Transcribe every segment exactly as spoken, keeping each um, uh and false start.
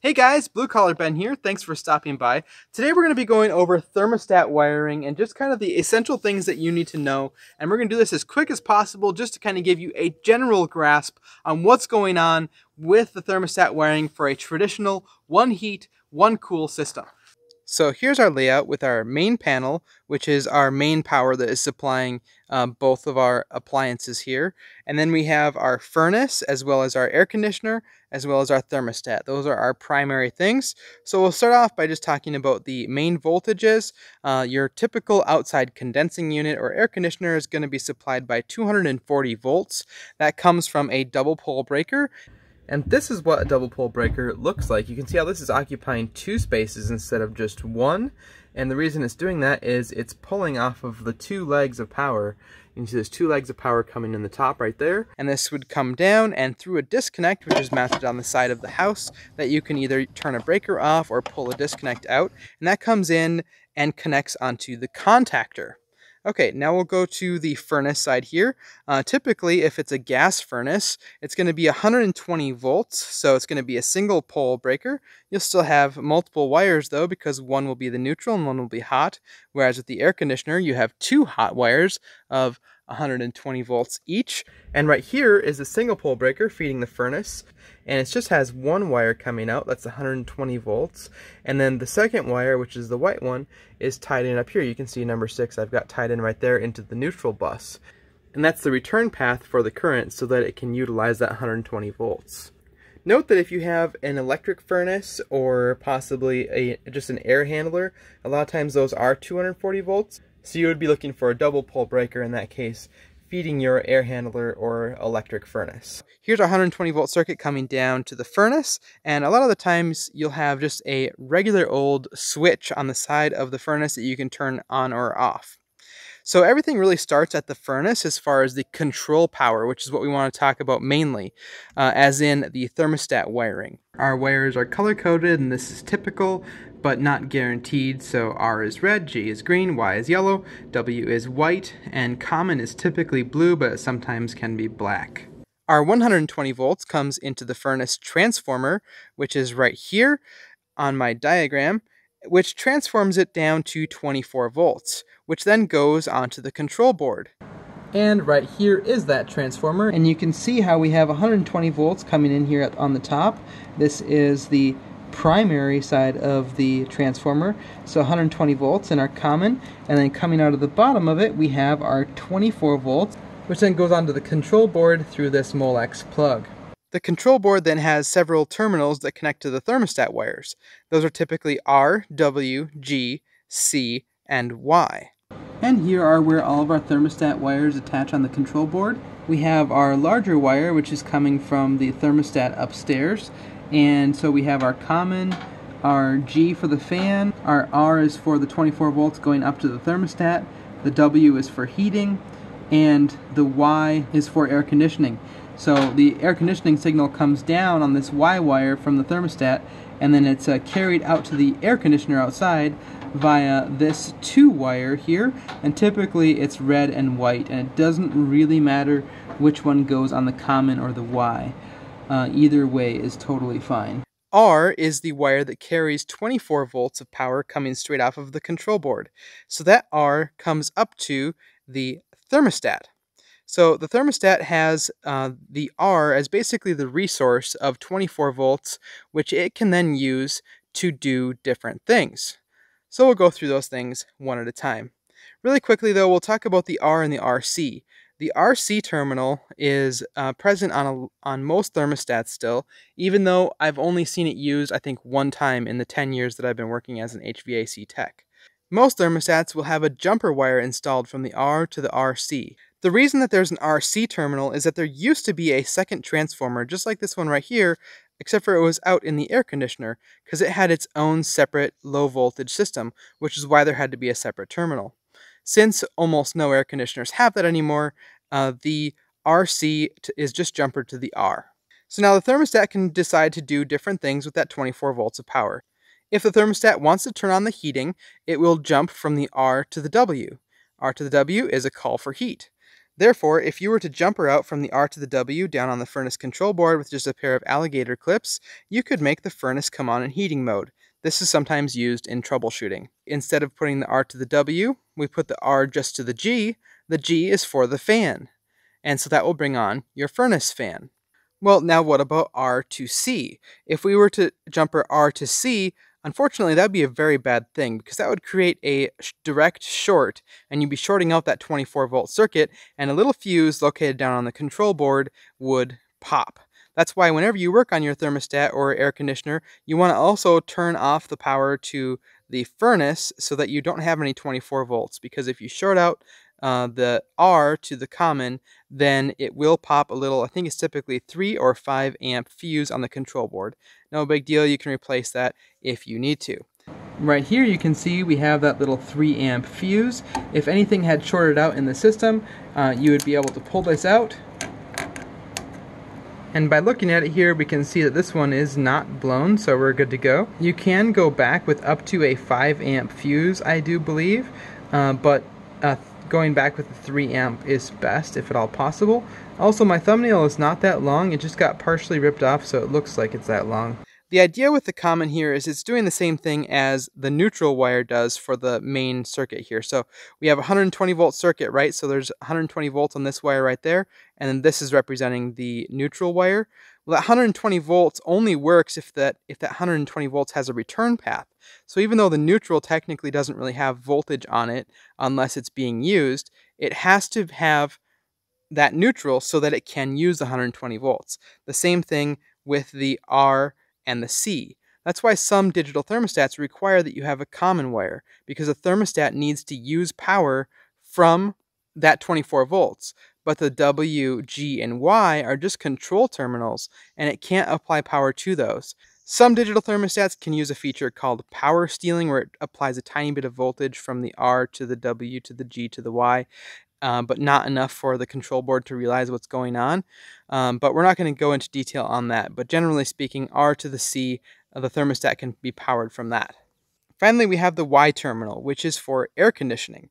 Hey guys, Blue Collar Ben here. Thanks for stopping by. Today we're going to be going over thermostat wiring and just kind of the essential things that you need to know. And we're going to do this as quick as possible just to kind of give you a general grasp on what's going on with the thermostat wiring for a traditional one heat, one cool system. So here's our layout with our main panel, which is our main power that is supplying um, both of our appliances here. And then we have our furnace as well as our air conditioner, as well as our thermostat. Those are our primary things. So we'll start off by just talking about the main voltages. Uh, your typical outside condensing unit or air conditioner is going to be supplied by two hundred forty volts. That comes from a double pole breaker. And this is what a double pole breaker looks like. You can see how this is occupying two spaces instead of just one. And the reason it's doing that is it's pulling off of the two legs of power. You can see there's two legs of power coming in the top right there. And this would come down and through a disconnect, which is mounted on the side of the house, that you can either turn a breaker off or pull a disconnect out. And that comes in and connects onto the contactor. Okay, now we'll go to the furnace side here. Uh, typically, if it's a gas furnace, it's going to be one hundred twenty volts, so it's going to be a single pole breaker. You'll still have multiple wires, though, because one will be the neutral and one will be hot, whereas with the air conditioner, you have two hot wires of one hundred twenty volts each. And right here is the single pole breaker feeding the furnace, and it just has one wire coming out, that's one hundred twenty volts. And then the second wire, which is the white one, is tied in up here. You can see number six, I've got tied in right there into the neutral bus. And that's the return path for the current so that it can utilize that one hundred twenty volts. Note that if you have an electric furnace or possibly a just an air handler, a lot of times those are two hundred forty volts. So you would be looking for a double pole breaker in that case, feeding your air handler or electric furnace. Here's our one hundred twenty volt circuit coming down to the furnace, and a lot of the times you'll have just a regular old switch on the side of the furnace that you can turn on or off. So everything really starts at the furnace as far as the control power, which is what we want to talk about mainly, uh, as in the thermostat wiring. Our wires are color-coded, and this is typical, but not guaranteed. So R is red, G is green, Y is yellow, W is white, and common is typically blue, but it sometimes can be black. Our one hundred twenty volts comes into the furnace transformer, which is right here on my diagram, which transforms it down to twenty-four volts, which then goes onto the control board. And right here is that transformer, and you can see how we have one hundred twenty volts coming in here on the top. This is the primary side of the transformer, so one hundred twenty volts in our common, and then coming out of the bottom of it we have our twenty-four volts, which then goes onto the control board through this Molex plug. The control board then has several terminals that connect to the thermostat wires. Those are typically R, W, G, C, and Y. And here are where all of our thermostat wires attach on the control board. We have our larger wire, which is coming from the thermostat upstairs. And so we have our common, our G for the fan, our R is for the twenty-four volts going up to the thermostat, the W is for heating, and the Y is for air conditioning. So the air conditioning signal comes down on this Y wire from the thermostat, and then it's uh, carried out to the air conditioner outside via this two wire here, and typically it's red and white, and it doesn't really matter which one goes on the common or the Y. Uh, either way is totally fine. R is the wire that carries twenty-four volts of power coming straight off of the control board. So that R comes up to the thermostat. So the thermostat has uh, the R as basically the resource of twenty-four volts, which it can then use to do different things. So we'll go through those things one at a time. Really quickly though, we'll talk about the R and the R C. The R C terminal is uh, present on, a, on most thermostats still, even though I've only seen it used I think one time in the ten years that I've been working as an H V A C tech. Most thermostats will have a jumper wire installed from the R to the R C. The reason that there's an R C terminal is that there used to be a second transformer, just like this one right here, except for it was out in the air conditioner, because it had its own separate low voltage system, which is why there had to be a separate terminal. Since almost no air conditioners have that anymore, uh, the R C is just jumpered to the R. So now the thermostat can decide to do different things with that twenty-four volts of power. If the thermostat wants to turn on the heating, it will jump from the R to the W. R to the W is a call for heat. Therefore, if you were to jumper out from the R to the W down on the furnace control board with just a pair of alligator clips, you could make the furnace come on in heating mode. This is sometimes used in troubleshooting. Instead of putting the R to the W, we put the R just to the G. The G is for the fan. And so that will bring on your furnace fan. Well, now what about R to C? If we were to jumper R to C, unfortunately, that would be a very bad thing because that would create a sh- direct short, and you'd be shorting out that twenty-four volt circuit, and a little fuse located down on the control board would pop. That's why whenever you work on your thermostat or air conditioner, you want to also turn off the power to the furnace so that you don't have any twenty-four volts, because if you short out uh, the R to the common, then it will pop a little, I think it's typically three or five amp fuse on the control board. No big deal, you can replace that if you need to. Right here you can see we have that little three amp fuse. If anything had shorted out in the system, uh, you would be able to pull this out. And by looking at it here, we can see that this one is not blown, so we're good to go. You can go back with up to a five amp fuse, I do believe, uh, but uh, going back with the three amp is best, if at all possible. Also, my thumbnail is not that long, it just got partially ripped off, so it looks like it's that long. The idea with the common here is it's doing the same thing as the neutral wire does for the main circuit here. So we have a one hundred twenty volt circuit, right? So there's one hundred twenty volts on this wire right there, and then this is representing the neutral wire. Well, that one hundred twenty volts only works if that if that one hundred twenty volts has a return path. So even though the neutral technically doesn't really have voltage on it unless it's being used, it has to have that neutral so that it can use the one hundred twenty volts. The same thing with the R and the C. That's why some digital thermostats require that you have a common wire, because a thermostat needs to use power from that twenty-four volts. But the W, G, and Y are just control terminals, and it can't apply power to those. Some digital thermostats can use a feature called power stealing, where it applies a tiny bit of voltage from the R to the W to the G to the Y. Um, but not enough for the control board to realize what's going on. Um, but we're not going to go into detail on that. But generally speaking, R to the C, uh, the thermostat can be powered from that. Finally, we have the Y terminal, which is for air conditioning.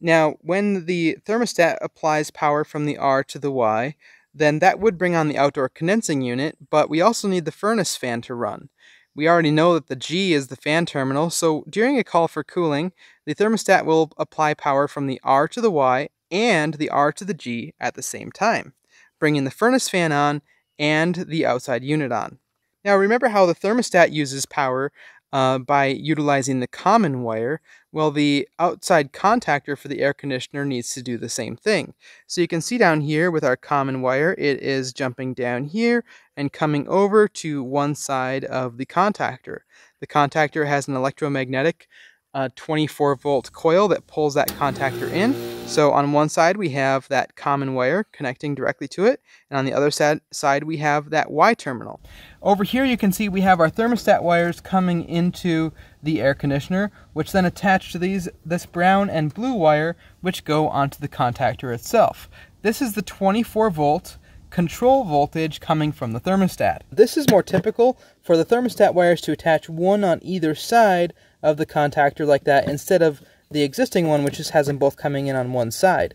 Now, when the thermostat applies power from the R to the Y, then that would bring on the outdoor condensing unit, but we also need the furnace fan to run. We already know that the G is the fan terminal, so during a call for cooling, the thermostat will apply power from the R to the Y and the R to the G at the same time, bringing the furnace fan on and the outside unit on. Now remember how the thermostat uses power uh, by utilizing the common wire. Well, the outside contactor for the air conditioner needs to do the same thing. So you can see down here with our common wire, it is jumping down here and coming over to one side of the contactor. The contactor has an electromagnetic a twenty-four volt coil that pulls that contactor in. So on one side we have that common wire connecting directly to it, and on the other side we have that Y terminal. Over here you can see we have our thermostat wires coming into the air conditioner, which then attach to these this brown and blue wire, which go onto the contactor itself. This is the twenty-four volt control voltage coming from the thermostat. This is more typical for the thermostat wires to attach one on either side of the contactor like that, instead of the existing one, which just has them both coming in on one side.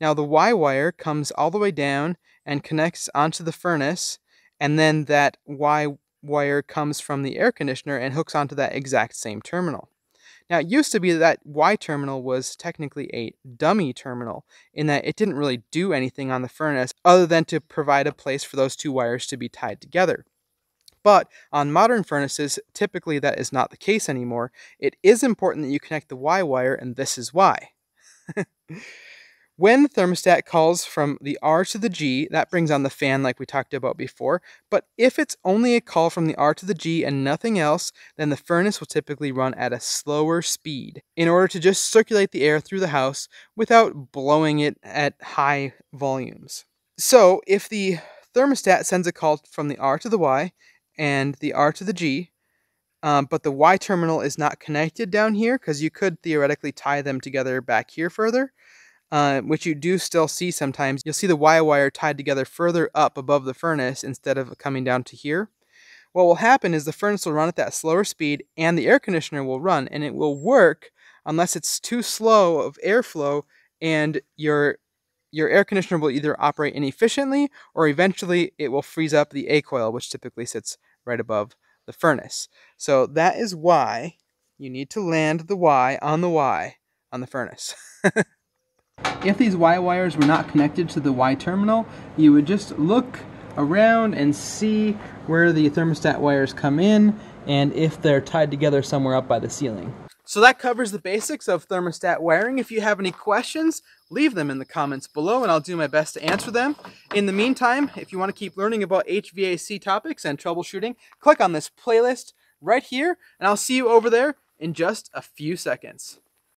Now the Y wire comes all the way down and connects onto the furnace, and then that Y wire comes from the air conditioner and hooks onto that exact same terminal. Now it used to be that Y terminal was technically a dummy terminal, in that it didn't really do anything on the furnace other than to provide a place for those two wires to be tied together. But on modern furnaces, typically that is not the case anymore. It is important that you connect the Y wire, and this is why. When the thermostat calls from the R to the G, that brings on the fan like we talked about before, but if it's only a call from the R to the G and nothing else, then the furnace will typically run at a slower speed in order to just circulate the air through the house without blowing it at high volumes. So if the thermostat sends a call from the R to the Y and the R to the G, Um, but the Y terminal is not connected down here, because you could theoretically tie them together back here further, uh, which you do still see sometimes. You'll see the Y wire tied together further up above the furnace instead of coming down to here. What will happen is the furnace will run at that slower speed, and the air conditioner will run, and it will work unless it's too slow of airflow and your your air conditioner will either operate inefficiently or eventually it will freeze up the A-coil, which typically sits right above the furnace. So that is why you need to land the Y on the Y on the furnace. If these Y wires were not connected to the Y terminal, you would just look around and see where the thermostat wires come in and if they're tied together somewhere up by the ceiling. So that covers the basics of thermostat wiring. If you have any questions, leave them in the comments below and I'll do my best to answer them. In the meantime, if you want to keep learning about H V A C topics and troubleshooting, click on this playlist right here and I'll see you over there in just a few seconds.